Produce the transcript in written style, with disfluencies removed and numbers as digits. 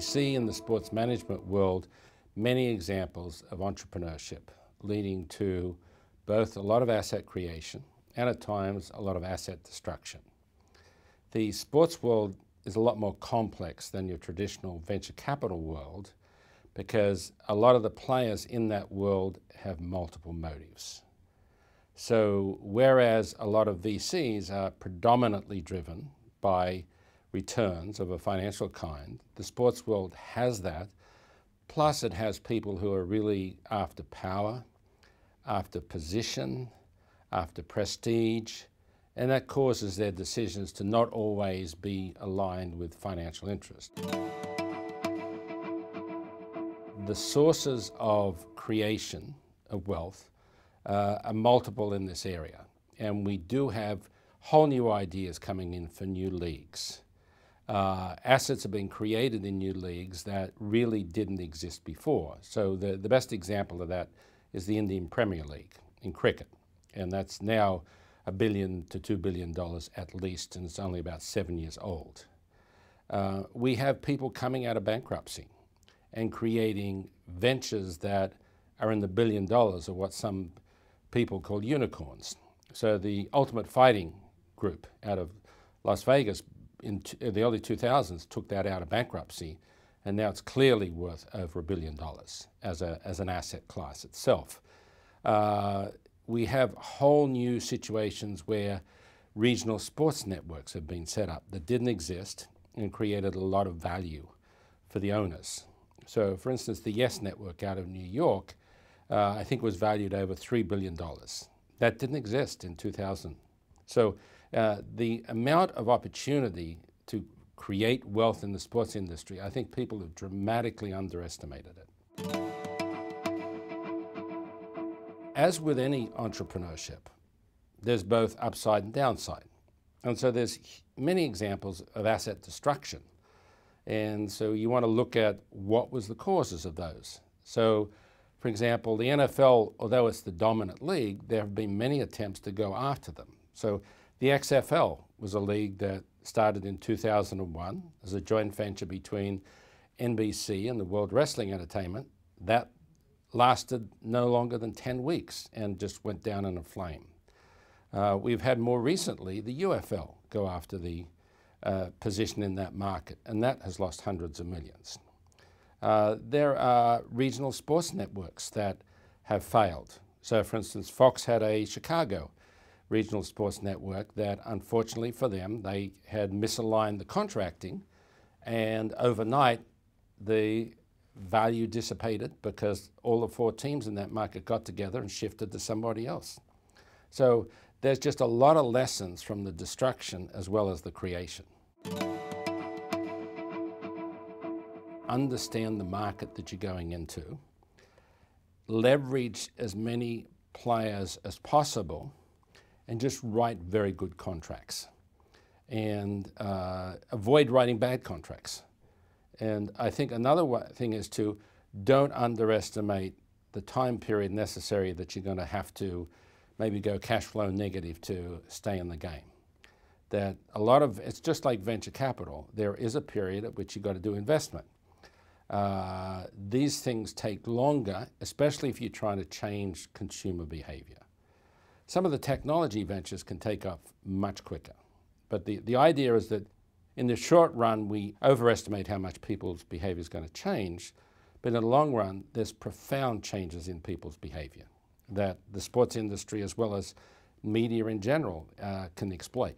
We see in the sports management world many examples of entrepreneurship leading to both a lot of asset creation and at times a lot of asset destruction. The sports world is a lot more complex than your traditional venture capital world because a lot of the players in that world have multiple motives. So whereas a lot of VCs are predominantly driven by returns of a financial kind, the sports world has that, plus it has people who are really after power, after position, after prestige, and that causes their decisions to not always be aligned with financial interest. The sources of creation of wealth are multiple in this area, and we do have whole new ideas coming in for new leagues. Assets have been created in new leagues that really didn't exist before. So the best example of that is the Indian Premier League in cricket, and that's now $1 billion to $2 billion at least, and it's only about 7 years old. We have people coming out of bankruptcy and creating ventures that are in the $1 billion, or what some people call unicorns. So the Ultimate Fighting Group out of Las Vegas in the early 2000s took that out of bankruptcy, and now it's clearly worth over $1 billion as an asset class itself. We have whole new situations where regional sports networks have been set up that didn't exist and created a lot of value for the owners. So for instance, the YES network out of New York, I think was valued over $3 billion. That didn't exist in 2000. So the amount of opportunity to create wealth in the sports industry, I think people have dramatically underestimated it. As with any entrepreneurship, there's both upside and downside. And so there's many examples of asset destruction. And so you want to look at what was the causes of those. So, for example, the NFL, although it's the dominant league, there have been many attempts to go after them. So the XFL was a league that started in 2001 as a joint venture between NBC and the World Wrestling Entertainment. That lasted no longer than 10 weeks and just went down in a flame. We've had more recently the UFL go after the position in that market, and that has lost hundreds of millions. There are regional sports networks that have failed. So for instance, Fox had a Chicago regional sports network that, unfortunately for them, they had misaligned the contracting, and overnight the value dissipated because all the four teams in that market got together and shifted to somebody else. So there's just a lot of lessons from the destruction as well as the creation. Understand the market that you're going into, leverage as many players as possible, and just write very good contracts, and avoid writing bad contracts. And I think another thing is to don't underestimate the time period necessary that you're going to have to maybe go cash flow negative to stay in the game. That a lot of, it's just like venture capital, there is a period at which you've got to do investment. These things take longer, especially if you're trying to change consumer behavior. Some of the technology ventures can take off much quicker. But the idea is that in the short run, we overestimate how much people's behavior is going to change. But in the long run, there's profound changes in people's behavior that the sports industry, as well as media in general, can exploit.